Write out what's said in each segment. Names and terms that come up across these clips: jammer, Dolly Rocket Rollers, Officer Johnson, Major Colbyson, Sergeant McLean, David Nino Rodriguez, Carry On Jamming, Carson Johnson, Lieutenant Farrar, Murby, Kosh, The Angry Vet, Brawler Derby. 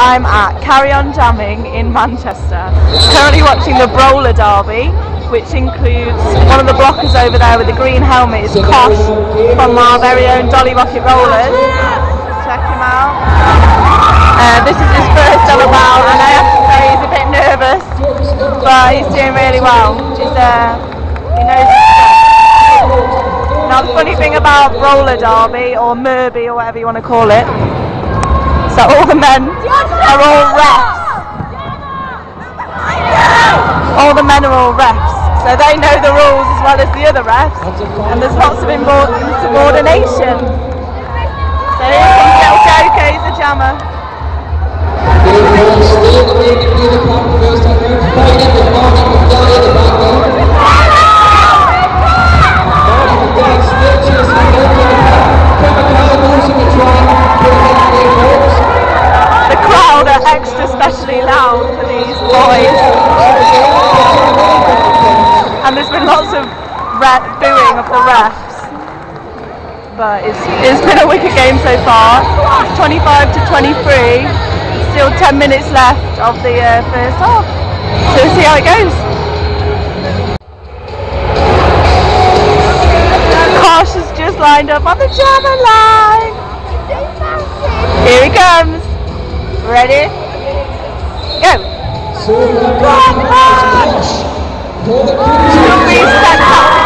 I'm at Carry On Jamming in Manchester, currently watching the Brawler Derby, which includes one of the blockers over there with the green helmet is Kosh from our very own Dolly Rocket Rollers. Check him out. This is his first ever bout, and I have to say he's a bit nervous, but he's doing really well. He knows his stuff. Now the funny thing about Brawler Derby, or Murby or whatever you want to call it, so all the men are all refs. All the men are all refs, so they know the rules as well as the other refs, and there's lots of insubordination. So here comes little Joko, he's a jammer. The crowd are extra specially loud for these boys. And there's been lots of booing of the refs, but it's been a wicked game so far. It's 25-23, still 10 minutes left of the first half, so we'll see how it goes. Kosh has just lined up on the jammer line. Here he comes. Ready? Go. Kosh! Murby steps up.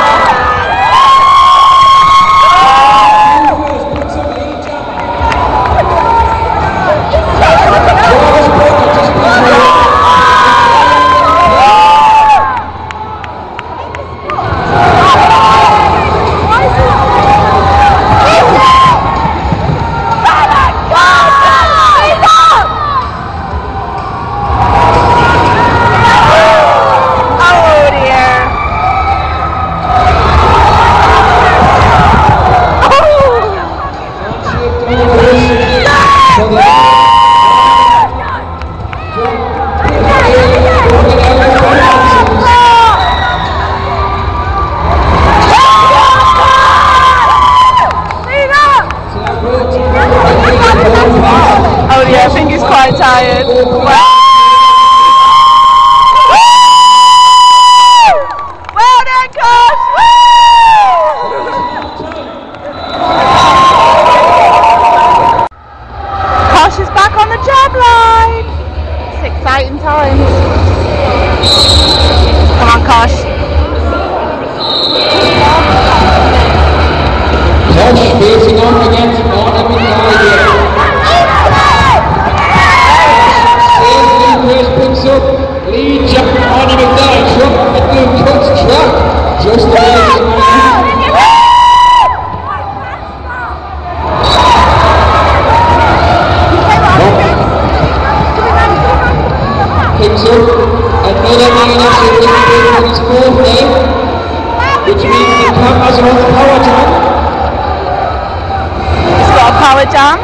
Jam,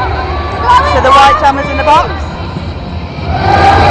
so the white jam is in the box.